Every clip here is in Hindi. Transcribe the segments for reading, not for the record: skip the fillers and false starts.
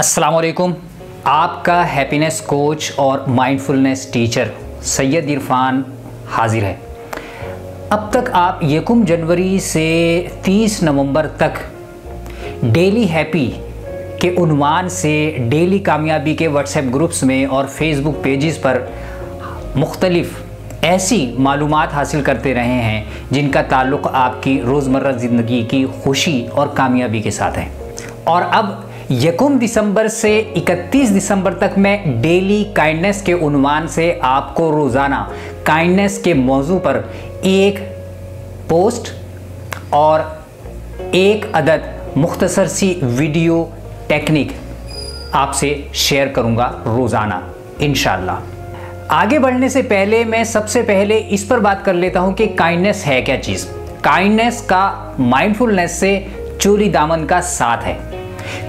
अस्सलाम वालेकुम। आपका हैप्पीनेस कोच और माइंडफुलनेस टीचर सैयद इरफान हाजिर है। अब तक आप 1 जनवरी से 30 नवंबर तक डेली हैप्पी के उन्वान से डेली कामयाबी के व्हाट्सएप ग्रुप्स में और फेसबुक पेजेस पर मुख्तलिफ ऐसी मालूमात हासिल करते रहे हैं जिनका ताल्लुक आपकी रोज़मर्रा ज़िंदगी की खुशी और कामयाबी के साथ है। और अब 1 दिसंबर से 31 दिसंबर तक मैं डेली काइंडनेस के उन्वान से आपको रोज़ाना काइंडनेस के मौजू पर एक पोस्ट और एक अदद मुख्तसर सी वीडियो टेक्निक आपसे शेयर करूँगा रोज़ाना इंशाल्लाह। आगे बढ़ने से पहले मैं सबसे पहले इस पर बात कर लेता हूं कि काइंडनेस है क्या चीज़। काइंडनेस का माइंडफुलनेस से चोली दामन का साथ है।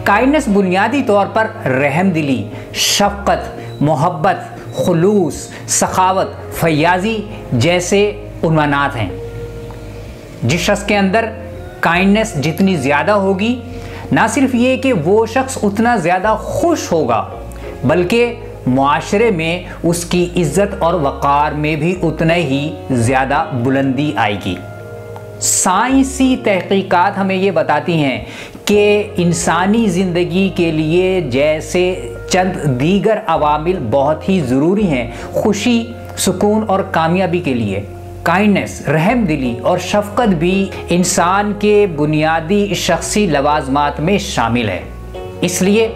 काइंडनेस बुनियादी तौर पर रहमदिली, शफ़क़त, मोहब्बत, खुलूस, सखावत, फयाजी जैसे उन्वानात हैं। जिस शख्स के अंदर काइंडनेस जितनी ज़्यादा होगी, ना सिर्फ ये कि वो शख्स उतना ज़्यादा खुश होगा बल्कि माशरे में उसकी इज्जत और वक़ार में भी उतने ही ज़्यादा बुलंदी आएगी। साइंसी तहक़ीक़ात हमें ये बताती हैं कि इंसानी ज़िंदगी के लिए जैसे चंद दीगर अवामिल बहुत ही ज़रूरी हैं खुशी, सुकून और कामयाबी के लिए, काइंडनेस, रहमदिली और शफ़क़त भी इंसान के बुनियादी शख्सी लवाजमात में शामिल है। इसलिए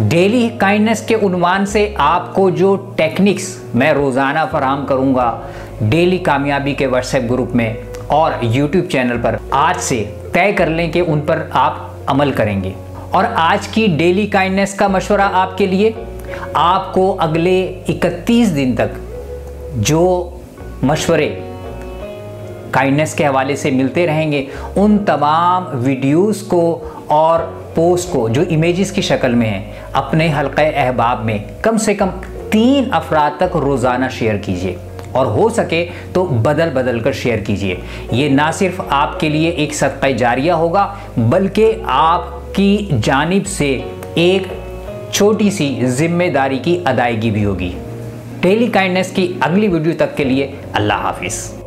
डेली काइंडनेस के उन्वान से आपको जो टेक्निक्स मैं रोज़ाना फराहम करूँगा डेली कामयाबी के व्हाट्सएप ग्रुप में और YouTube चैनल पर, आज से तय कर लें कि उन पर आप अमल करेंगे। और आज की डेली काइंडनेस का मशवरा आपके लिए, आपको अगले 31 दिन तक जो मशवरे काइंडनेस के हवाले से मिलते रहेंगे उन तमाम वीडियोस को और पोस्ट को जो इमेजेस की शक्ल में हैं अपने हल्के अहबाब में कम से कम 3 अफराद तक रोज़ाना शेयर कीजिए और हो सके तो बदल बदल कर शेयर कीजिए। ये ना सिर्फ आपके लिए एक सदका जारिया होगा बल्कि आपकी जानिब से एक छोटी सी जिम्मेदारी की अदायगी भी होगी। डेली काइंडनेस की अगली वीडियो तक के लिए अल्लाह हाफिज़।